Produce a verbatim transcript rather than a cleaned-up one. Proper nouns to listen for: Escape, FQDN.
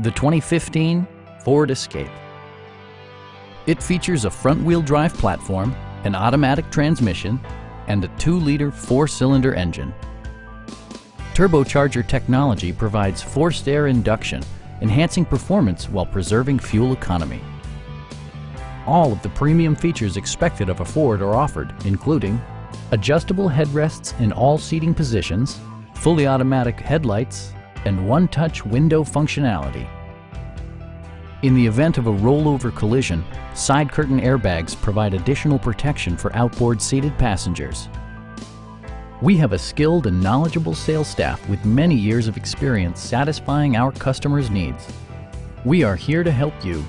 The twenty fifteen Ford Escape. It features a front-wheel drive platform, an automatic transmission, and a two liter four cylinder engine. Turbocharger technology provides forced air induction, enhancing performance while preserving fuel economy. All of the premium features expected of a Ford are offered, including adjustable headrests in all seating positions, fully automatic headlights, and one-touch window functionality. In the event of a rollover collision, side curtain airbags provide additional protection for outboard seated passengers. We have a skilled and knowledgeable sales staff with many years of experience satisfying our customers' needs. We are here to help you.